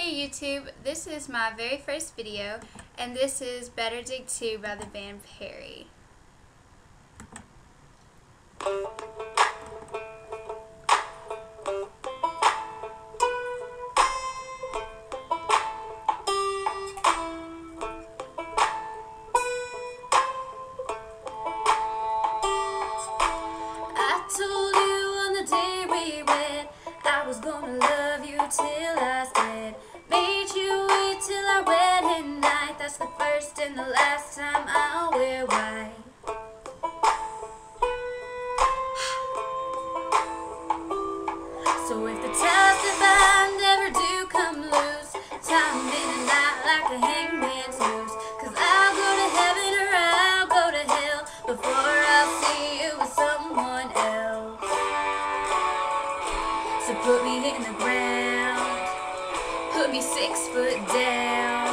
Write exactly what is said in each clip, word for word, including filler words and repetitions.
Hey YouTube, this is my very first video, and this is Better Dig Two by The Band Perry. I told you on the day we went, I was gonna love you till I said. Made you wait till our wedding night. That's the first and the last time I'll wear white. So if the ties that bind ever do come loose, tie them in a knot like a hangman's noose. 'Cause I'll go to heaven or I'll go to hell before I'll see you with someone else. So put me in the ground, put me six foot down,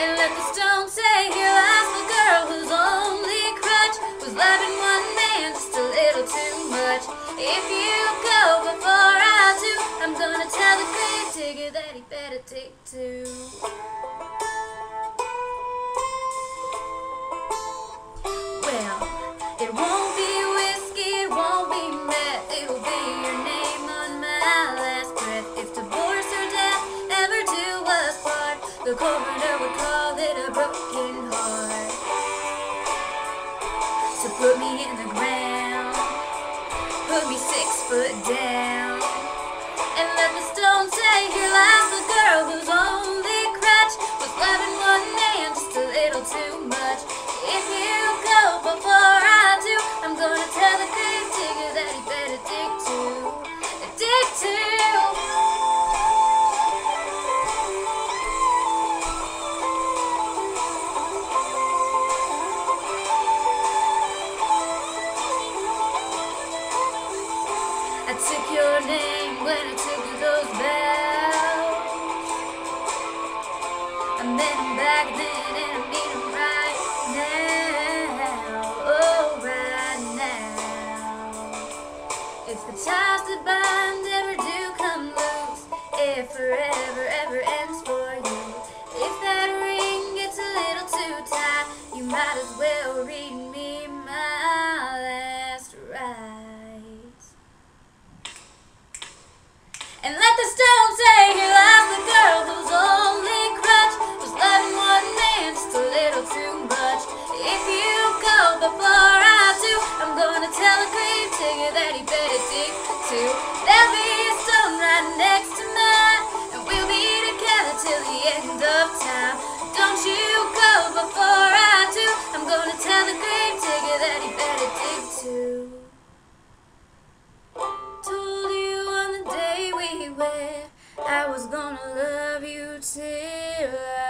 and let the stone say, here lies the girl whose only crutch was loving one man just a little too much. If you go before I do, I'm gonna tell the grave digger that he better dig two. Well, it won't be whiskey, it won't be meth, it'll be your name on my last breath. If divorce or death ever do us part, the coroner would call it a broken heart. So put me in the ground, put me six foot down, and let the stone say, here lies the girl whose only crutch was loving one man just a little too much. If you go before I do, I'm gonna tell the grave digger that he better dig two, dig two. I took your name when I took those vows. I met him back then and I meet him right now. Oh, right now. If the ties that bind ever do come loose, if forever ever ends for you, if that ring gets a little too tight, you might as well read me my last ride. And let the stone say, here lies the girl whose only crutch was loving one man just a little too much. If you go before I do, I'm gonna tell a grave digger that he better dig two. There'll be a stone right next to mine, and we'll be together till the end of time. Don't you go before I do, I'm gonna tell a grave digger that he better dig two. I was gonna love you till I